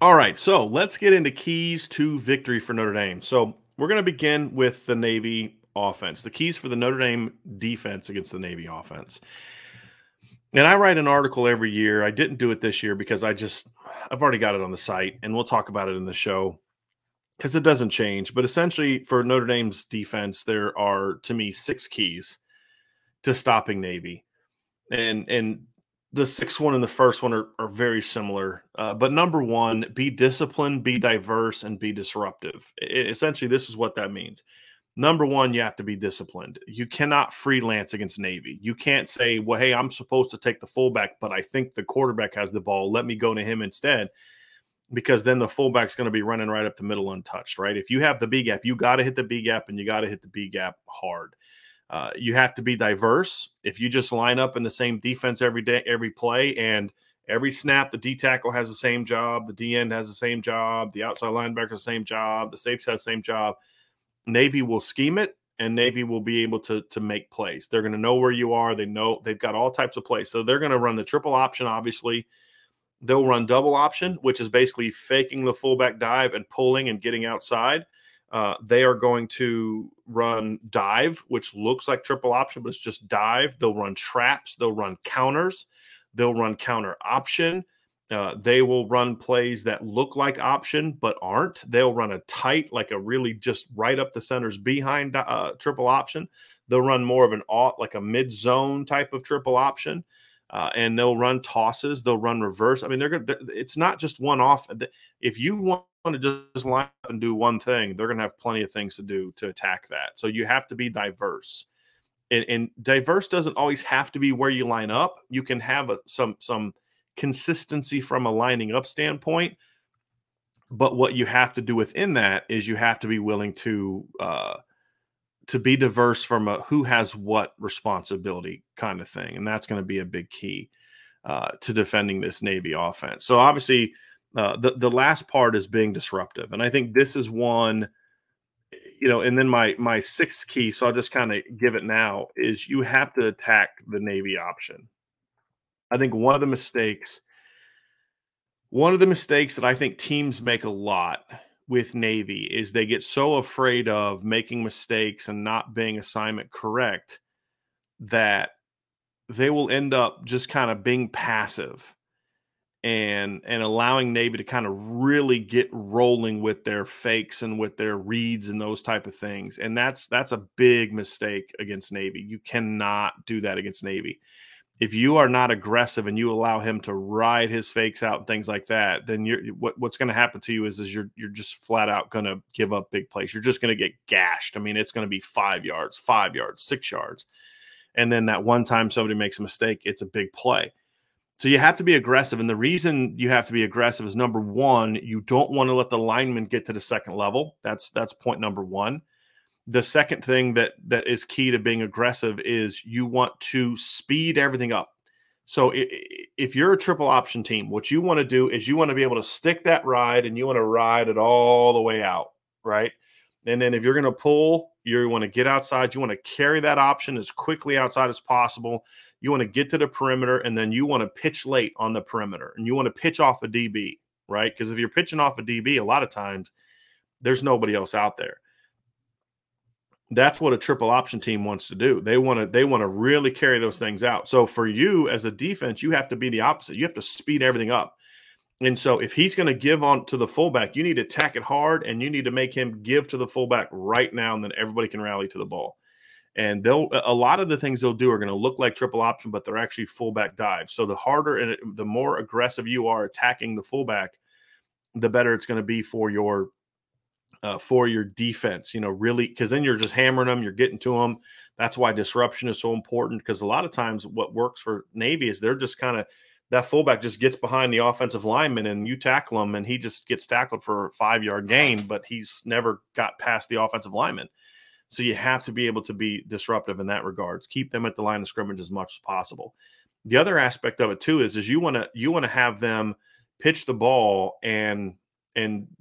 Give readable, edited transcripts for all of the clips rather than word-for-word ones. All right, so let's get into keys to victory for Notre Dame. So we're going to begin with the Navy offense, the keys for the Notre Dame defense against the Navy offense. And I write an article every year. I didn't do it this year because I've already got it on the site, and we'll talk about it in the show because it doesn't change. But essentially for Notre Dame's defense, there are, to me, 6 keys to stopping Navy. And the 6th one and the 1st one are very similar. But number 1, be disciplined, be diverse, and be disruptive. Essentially, this is what that means. Number 1, you have to be disciplined. You cannot freelance against Navy. You can't say, well, hey, I'm supposed to take the fullback, but I think the quarterback has the ball. Let me go to him instead, because then the fullback's going to be running right up the middle untouched, right? If you have the B-gap, you got to hit the B-gap, and you got to hit the B-gap hard. You have to be diverse. If you just line up in the same defense every day, every play, and every snap, the D tackle has the same job, the D end has the same job, the outside linebacker has the same job, the safety has the same job, Navy will scheme it, and Navy will be able to make plays. They're going to know where you are. They know they've got all types of plays. So they're going to run the triple option, obviously. They'll run double option, which is basically faking the fullback dive and pulling and getting outside. They are going to run dive, which looks like triple option, but it's just dive. They'll run traps. They'll run counters. They'll run counter option. They will run plays that look like option but aren't. They'll run a tight, like a really just right up the center's behind triple option. They'll run more of an alt, like a mid-zone type of triple option. And they'll run tosses. They'll run reverse. I mean, they're going. It's not just one off. If you want to just line up and do one thing, they're going to have plenty of things to do to attack that. So you have to be diverse, and diverse doesn't always have to be where you line up. You can have some consistency from a lining up standpoint, but what you have to do within that is you have to be willing to be diverse from a who has what responsibility kind of thing. And that's going to be a big key to defending this Navy offense. So obviously the last part is being disruptive. And I think this is one, you know, and then my 6th key, so I'll just kind of give it now, is you have to attack the Navy option. I think one of the mistakes that I think teams make a lot with Navy is they get so afraid of making mistakes and not being assignment correct that they will end up just kind of being passive and allowing Navy to kind of really get rolling with their fakes and with their reads and those type of things. And that's a big mistake against Navy. You cannot do that against Navy. If you are not aggressive and you allow him to ride his fakes out and things like that, then what's going to happen to you is you're just flat out going to give up big plays. You're just going to get gashed. I mean, it's going to be 5 yards, 5 yards, 6 yards. And then that one time somebody makes a mistake, it's a big play. So you have to be aggressive. And the reason you have to be aggressive is, number 1, you don't want to let the lineman get to the second level. That's point number 1. The second thing that is key to being aggressive is you want to speed everything up. So if you're a triple option team, what you want to do is you want to be able to stick that ride, and you want to ride it all the way out, right? And then if you're going to pull, you want to get outside. You want to carry that option as quickly outside as possible. You want to get to the perimeter, and then you want to pitch late on the perimeter, and you want to pitch off a DB, right? Because if you're pitching off a DB, a lot of times there's nobody else out there. That's what a triple option team wants to do. They want to really carry those things out. So for you as a defense, you have to be the opposite. You have to speed everything up. And so if he's going to give on to the fullback, you need to tack it hard, and you need to make him give to the fullback right now, and then everybody can rally to the ball. And a lot of the things they'll do are going to look like triple option, but they're actually fullback dives. So the harder and the more aggressive you are attacking the fullback, the better it's going to be for your defense, you know, really, because then you're just hammering them, you're getting to them. That's why disruption is so important, because a lot of times what works for Navy is they're just kind of, that fullback just gets behind the offensive lineman, and you tackle him, and he just gets tackled for a 5-yard gain, but he's never got past the offensive lineman. So you have to be able to be disruptive in that regard. Keep them at the line of scrimmage as much as possible. The other aspect of it too is you want to have them pitch the ball and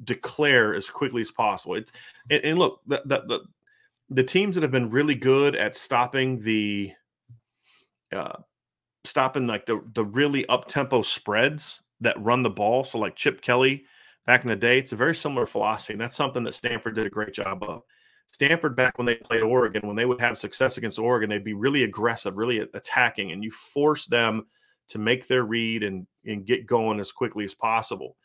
declare as quickly as possible. And look, the teams that have been really good at stopping like the really up-tempo spreads, that run the ball. So like Chip Kelly back in the day, it's a very similar philosophy. And that's something that Stanford did a great job of. Stanford, back when they played Oregon, when they would have success against Oregon, they'd be really aggressive, really attacking, and you force them to make their read and get going as quickly as possible.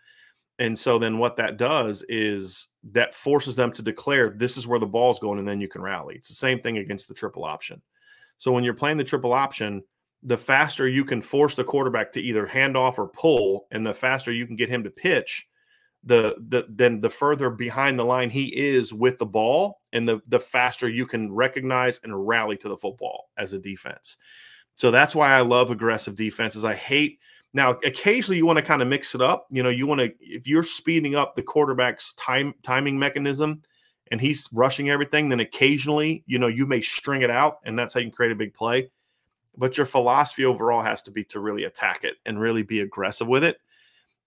And so then what that does is that forces them to declare this is where the ball's going, and then you can rally. It's the same thing against the triple option. So when you're playing the triple option, the faster you can force the quarterback to either hand off or pull, and the faster you can get him to pitch, then the further behind the line he is with the ball, and the faster you can recognize and rally to the football as a defense. So that's why I love aggressive defenses. I hate – now, occasionally you want to kind of mix it up. You know, you want to – if you're speeding up the quarterback's timing mechanism and he's rushing everything, then occasionally, you know, you may string it out, and that's how you can create a big play. But your philosophy overall has to be to really attack it and really be aggressive with it.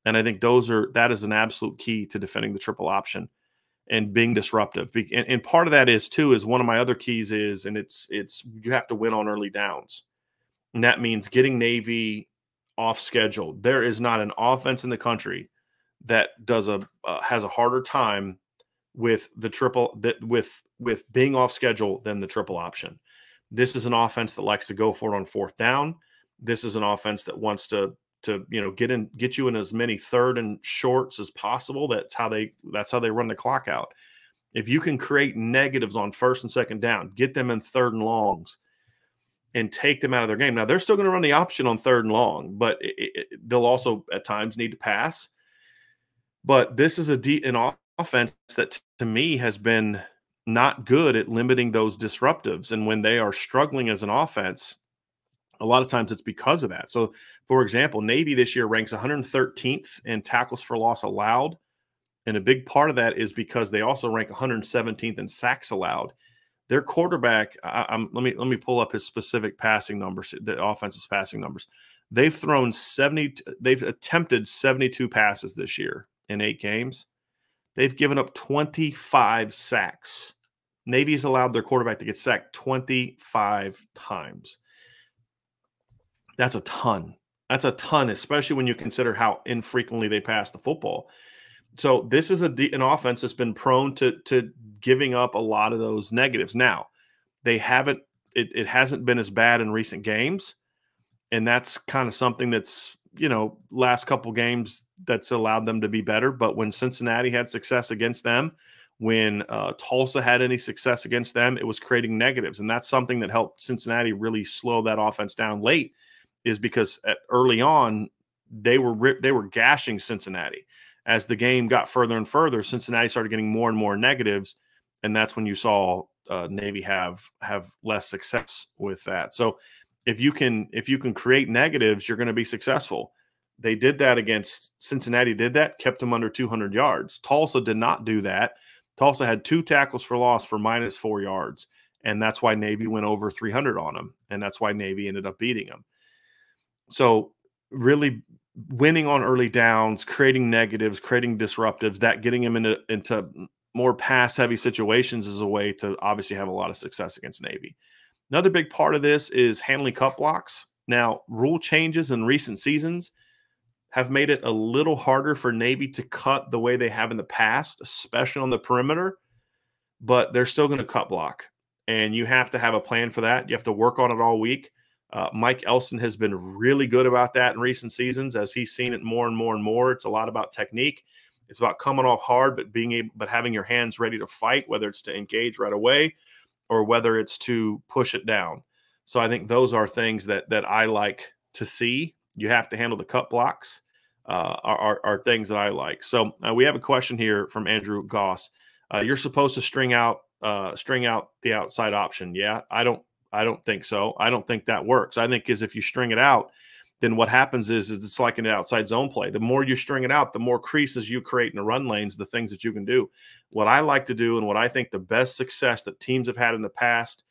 And I think that is an absolute key to defending the triple option and being disruptive. And part of that is too, is one of my other keys is, and it's you have to win on early downs. And that means getting Navy off schedule. There is not an offense in the country that has a harder time with the with being off schedule than the triple option. This is an offense that likes to go for it on fourth down. This is an offense that wants to you know, get you in as many third and shorts as possible. That's how they run the clock out. If you can create negatives on first and second down, get them in third and longs and take them out of their game. Now, they're still going to run the option on third and long, but they'll also at times need to pass. But this is an offense that to me has been not good at limiting those disruptives. And when they are struggling as an offense, a lot of times it's because of that. So, for example, Navy this year ranks 113th in tackles for loss allowed. And a big part of that is because they also rank 117th in sacks allowed. Their quarterback, let me pull up his specific passing numbers, the offense's passing numbers. They've thrown 70, they've attempted 72 passes this year in 8 games. They've given up 25 sacks. Navy's allowed their quarterback to get sacked 25 times. That's a ton. That's a ton, especially when you consider how infrequently they pass the football. So this is an offense that's been prone to giving up a lot of those negatives. Now, they haven't. It hasn't been as bad in recent games, and that's kind of something that's, you know, last couple games that's allowed them to be better. But when Cincinnati had success against them, when Tulsa had any success against them, it was creating negatives, and that's something that helped Cincinnati really slow that offense down late. Is because early on they were gashing Cincinnati. As the game got further and further, Cincinnati started getting more and more negatives, and that's when you saw Navy have less success with that. So if you can create negatives, you're going to be successful. They did that against Cincinnati. Did that, kept them under 200 yards. Tulsa did not do that. Tulsa had 2 tackles for loss for -4 yards, and that's why Navy went over 300 on them, and that's why Navy ended up beating them. So really winning on early downs, creating negatives, creating disruptives, that getting them into more pass-heavy situations is a way to obviously have a lot of success against Navy. Another big part of this is handling cut blocks. Now, rule changes in recent seasons have made it a little harder for Navy to cut the way they have in the past, especially on the perimeter, but they're still going to cut block, and you have to have a plan for that. You have to work on it all week. Mike Elston has been really good about that in recent seasons, as he's seen it more and more and more. It's a lot about technique. It's about coming off hard, but having your hands ready to fight, whether it's to engage right away or whether it's to push it down. So I think those are things that I like to see. You have to handle the cut blocks are things that I like. So we have a question here from Andrew Goss. You're supposed to string out the outside option. Yeah, I don't think so. I don't think that works. I think if you string it out, then what happens is it's like an outside zone play. The more you string it out, the more creases you create in the run lanes, the things that you can do. What I like to do and what I think the best success that teams have had in the past,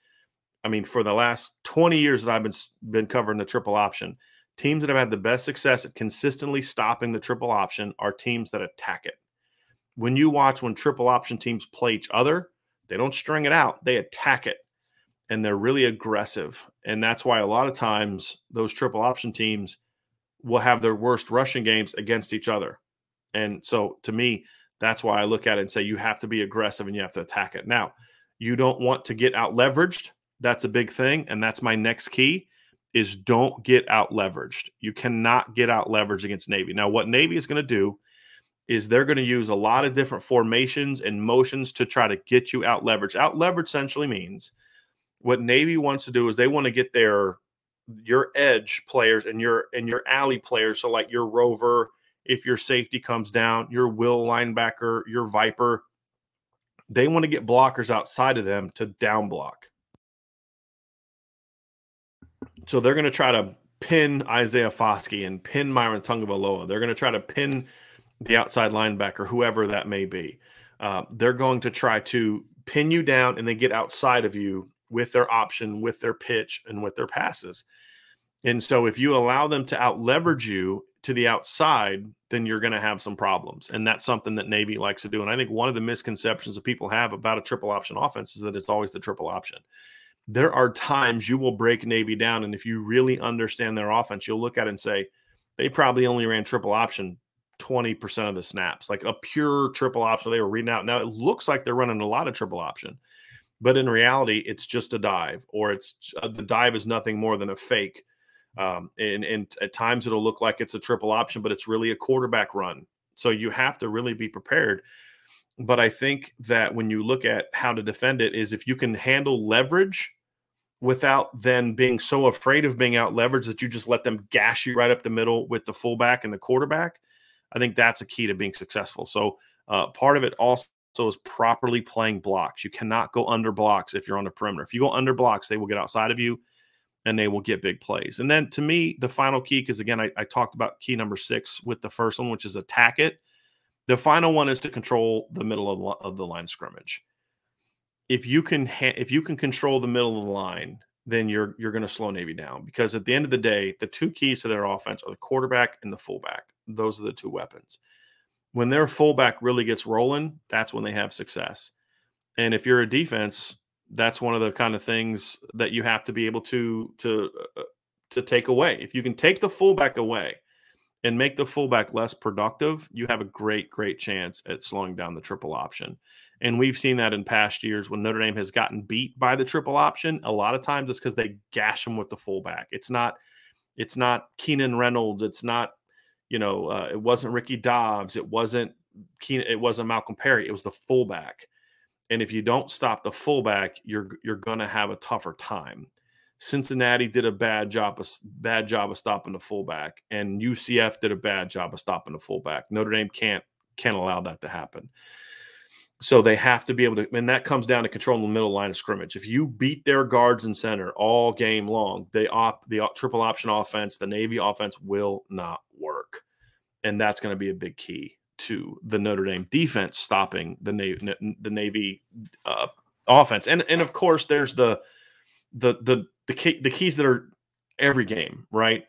I mean, for the last 20 years that I've been covering the triple option, teams that have had the best success at consistently stopping the triple option are teams that attack it. When you watch when triple option teams play each other, they don't string it out. They attack it. And they're really aggressive. And that's why a lot of times those triple option teams will have their worst rushing games against each other. And so to me, that's why I look at it and say you have to be aggressive and you have to attack it. Now, you don't want to get out leveraged. That's a big thing. And that's my next key is don't get out leveraged. You cannot get out leveraged against Navy. Now, what Navy is going to do is they're going to use a lot of different formations and motions to try to get you out leveraged. Out leveraged essentially means what Navy wants to do is they want to get your edge players and your alley players. So like your rover, if your safety comes down, your will linebacker, your viper, they want to get blockers outside of them to down block. So they're going to try to pin Isaiah Foskey and pin Myron Tungabaloa. They're going to try to pin the outside linebacker, whoever that may be. They're going to try to pin you down and then get outside of you with their option, with their pitch, and with their passes. And so if you allow them to out-leverage you to the outside, then you're going to have some problems. And that's something that Navy likes to do. And I think one of the misconceptions that people have about a triple option offense is that it's always the triple option. There are times you will break Navy down, and if you really understand their offense, you'll look at it and say, they probably only ran triple option 20% of the snaps, like a pure triple option they were reading out. Now, it looks like they're running a lot of triple option, but in reality, it's just a dive, or it's the dive is nothing more than a fake. And at times it'll look like it's a triple option, but it's really a quarterback run. So you have to really be prepared. But I think that when you look at how to defend it is if you can handle leverage without then being so afraid of being out leveraged that you just let them gash you right up the middle with the fullback and the quarterback, I think that's a key to being successful. So part of it also is properly playing blocks. You cannot go under blocks if you're on the perimeter. If you go under blocks, they will get outside of you and they will get big plays. And then to me, the final key, because again, I talked about key number 6 with the first one, which is attack it. The final one is to control the middle of the line of scrimmage. If you can control the middle of the line, then you're going to slow Navy down, because at the end of the day, the two keys to their offense are the quarterback and the fullback. Those are the two weapons. When their fullback really gets rolling, that's when they have success. And if you're a defense, that's one of the kind of things that you have to be able to take away. If you can take the fullback away and make the fullback less productive, you have a great, great chance at slowing down the triple option. And we've seen that in past years when Notre Dame has gotten beat by the triple option. A lot of times it's because they gash them with the fullback. It's not Keenan Reynolds. It's not, it wasn't Ricky Dobbs. It wasn't Malcolm Perry. It was the fullback. And if you don't stop the fullback, you're going to have a tougher time. Cincinnati did a bad job of stopping the fullback, and UCF did a bad job of stopping the fullback. Notre Dame can't allow that to happen. So they have to be able to, and that comes down to controlling the middle line of scrimmage. If you beat their guards and center all game long, the triple option offense, the Navy offense will not work. And that's going to be a big key to the Notre Dame defense stopping the Navy offense. And of course, there's the keys that are every game, right?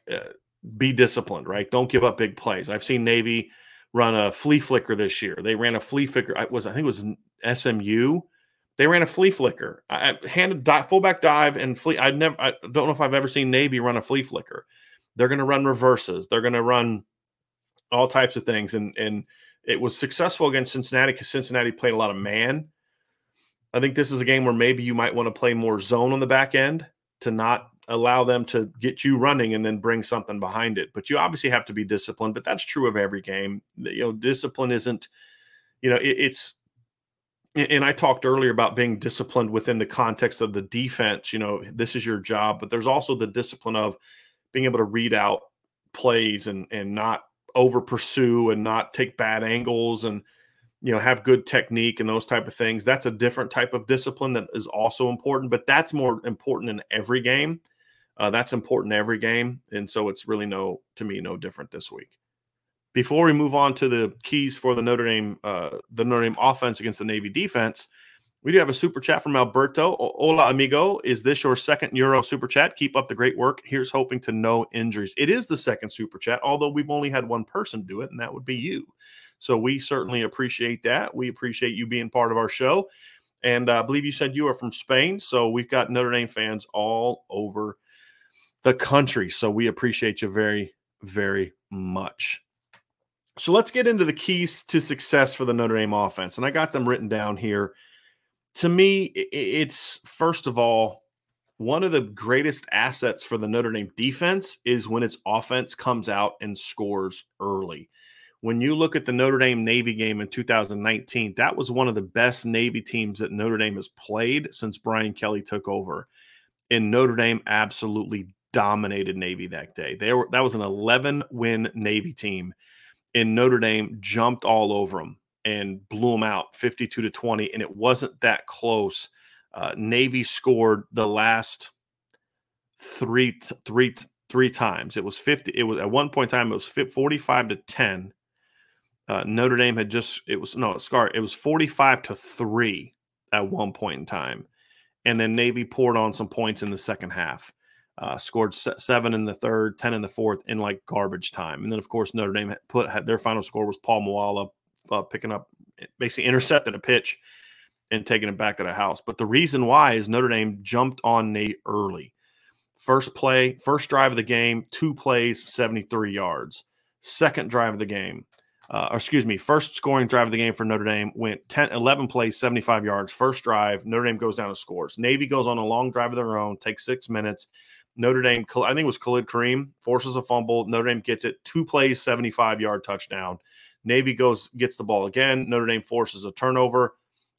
Be disciplined, right? Don't give up big plays. I've seen Navy run a flea flicker this year. They ran a flea flicker. I think it was SMU. They ran a flea flicker. Fullback dive and flea. I don't know if I've ever seen Navy run a flea flicker. They're going to run reverses. They're going to run all types of things. And it was successful against Cincinnati because Cincinnati played a lot of man. I think this is a game where maybe you might want to play more zone on the back end to not allow them to get you running and then bring something behind it. But you obviously have to be disciplined, but that's true of every game. Discipline isn't, it's, and I talked earlier about being disciplined within the context of the defense. This is your job, but there's also the discipline of being able to read out plays and not over pursue and not take bad angles and, have good technique and those type of things. That's a different type of discipline that is also important, but that's more important in every game. That's important every game. And so it's really no different this week. Before we move on to the keys for the Notre Dame offense against the Navy defense, we do have a super chat from Alberto. Hola, amigo. Is this your second Euro super chat? Keep up the great work. Here's hoping to no injuries. It is the second super chat, although we've only had one person do it, and that would be you. So we certainly appreciate that. We appreciate you being part of our show. And I believe you said you are from Spain. So we've got Notre Dame fans all over the country. So we appreciate you very, very much. So let's get into the keys to success for the Notre Dame offense. And I got them written down here. To me, it's, first of all, one of the greatest assets for the Notre Dame defense is when its offense comes out and scores early. When you look at the Notre Dame-Navy game in 2019, that was one of the best Navy teams that Notre Dame has played since Brian Kelly took over. And Notre Dame absolutely dominated Navy that day. That was an 11-win Navy team. And Notre Dame jumped all over them and blew them out 52-20, and it wasn't that close. Navy scored the last three times. It was 50. It was at one point in time, it was 45-10. Notre Dame had just, it was, no, it was 45-3 at one point in time. And then Navy poured on some points in the second half, scored 7 in the third, 10 in the fourth in like garbage time. And then, of course, Notre Dame had their final score was Paul Mwala picking up, basically intercepted a pitch and taking it back to the house. But the reason why is Notre Dame jumped on Nate early. First play, first drive of the game, 2 plays, 73 yards. Second drive of the game. First scoring drive of the game for Notre Dame went 11 plays, 75 yards. First drive, Notre Dame goes down and scores. Navy goes on a long drive of their own, takes 6 minutes. Notre Dame, I think it was Khalid Kareem, forces a fumble. Notre Dame gets it, 2 plays, 75-yard touchdown. Navy gets the ball again. Notre Dame forces a turnover,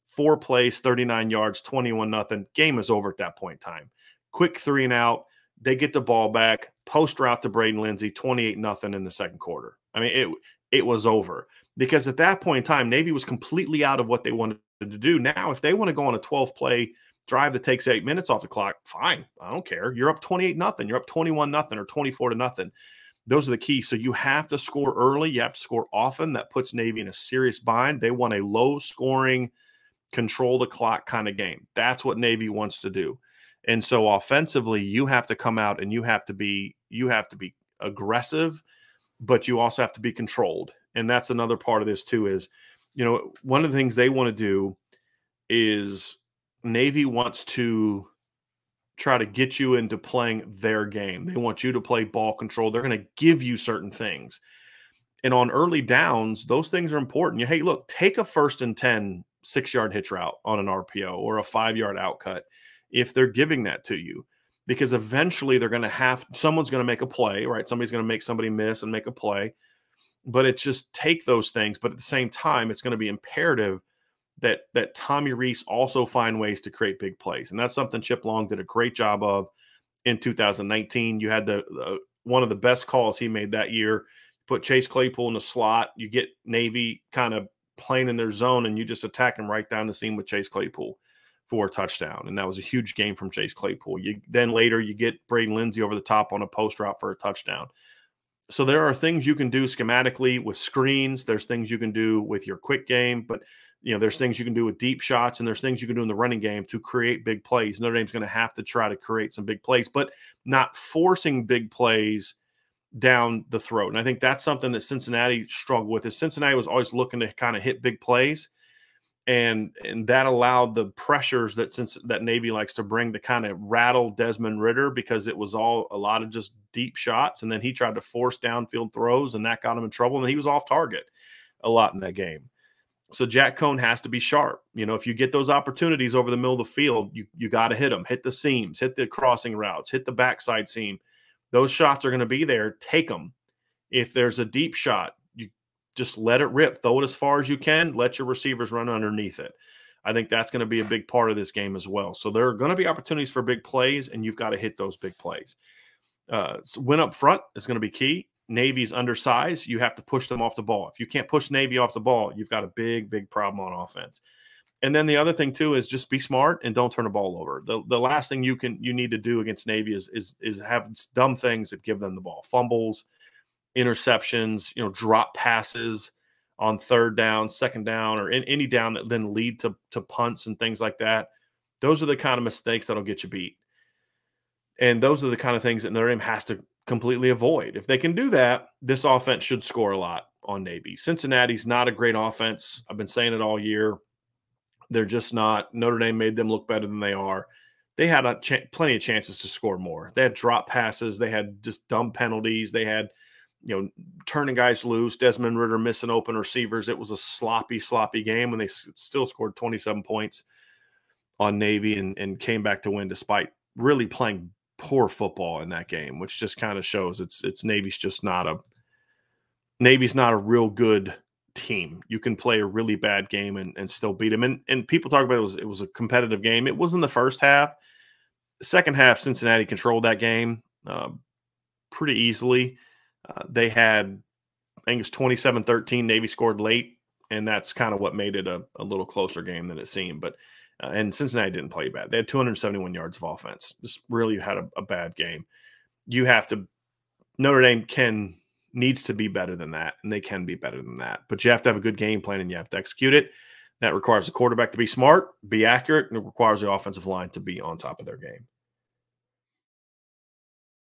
4 plays, 39 yards, 21-0. Game is over at that point in time. Quick 3 and out. They get the ball back, post route to Braden Lindsay, 28-0 in the second quarter. I mean, it was over, because at that point in time, Navy was completely out of what they wanted to do. Now, if they want to go on a 12-play drive that takes 8 minutes off the clock, fine. I don't care. You're up 28-0. You're up 21-0 or 24-0. Those are the keys. So you have to score early. You have to score often. That puts Navy in a serious bind. They want a low-scoring, control-the-clock kind of game. That's what Navy wants to do. And so offensively, you have to come out and you have to be aggressive, but you also have to be controlled. And that's another part of this too is, you know, one of the things they want to do is Navy wants to try to get you into playing their game. They want you to play ball control. They're going to give you certain things. And on early downs, those things are important. Hey, look, take a 1st and 10, 6-yard hitch route on an RPO or a 5-yard outcut if they're giving that to you. Because eventually they're going to have – someone's going to make a play, right? Somebody's going to make somebody miss and make a play. But it's just take those things. But at the same time, it's going to be imperative that Tommy Reese also find ways to create big plays. And that's something Chip Long did a great job of in 2019. You had one of the best calls he made that year. Put Chase Claypool in the slot. You get Navy kind of playing in their zone, and you just attack him right down the seam with Chase Claypool for a touchdown, and that was a huge game from Chase Claypool. Then later you get Braden Lindsay over the top on a post route for a touchdown. So there are things you can do schematically with screens. There's things you can do with your quick game, but you know there's things you can do with deep shots, and there's things you can do in the running game to create big plays. Notre Dame's going to have to try to create some big plays, but not forcing big plays down the throat. And I think that's something that Cincinnati struggled with. Is Cincinnati was always looking to kind of hit big plays. And that allowed the pressures that Navy likes to bring to kind of rattle Desmond Ridder, because it was all a lot of just deep shots. And then he tried to force downfield throws, and that got him in trouble. And he was off target a lot in that game. So Jack Cone has to be sharp. You know, if you get those opportunities over the middle of the field, you got to hit them, hit the seams, hit the crossing routes, hit the backside seam. Those shots are going to be there. Take them. If there's a deep shot, just let it rip. Throw it as far as you can. Let your receivers run underneath it. I think that's going to be a big part of this game as well. So there are going to be opportunities for big plays, and you've got to hit those big plays. So win up front is going to be key. Navy's undersized. You have to push them off the ball. If you can't push Navy off the ball, you've got a big, big problem on offense. And then the other thing, too, is just be smart and don't turn the ball over. The last thing you need to do against Navy is have dumb things that give them the ball. Fumbles, interceptions, you know, drop passes on 3rd down, 2nd down, or in any down that then lead to punts and things like that. Those are the kind of mistakes that'll get you beat. And those are the kind of things that Notre Dame has to completely avoid. If they can do that, this offense should score a lot on Navy. Cincinnati's not a great offense. I've been saying it all year. They're just not. Notre Dame made them look better than they are. They had plenty of chances to score more. They had drop passes. They had just dumb penalties. They had you know, turning guys loose, Desmond Ridder missing open receivers. It was a sloppy, sloppy game when they still scored 27 points on Navy and came back to win despite really playing poor football in that game, which just kind of shows it's Navy's just not a real good team. You can play a really bad game and still beat them. And people talk about it was a competitive game. It was in the first half. The second half, Cincinnati controlled that game pretty easily. They had, I think it was 27-13. Navy scored late, and that's kind of what made it a little closer game than it seemed. But and Cincinnati didn't play bad. They had 271 yards of offense. Just really had a bad game. You have to – Notre Dame needs to be better than that, and they can be better than that. But you have to have a good game plan, and you have to execute it. That requires the quarterback to be smart, be accurate, and it requires the offensive line to be on top of their game.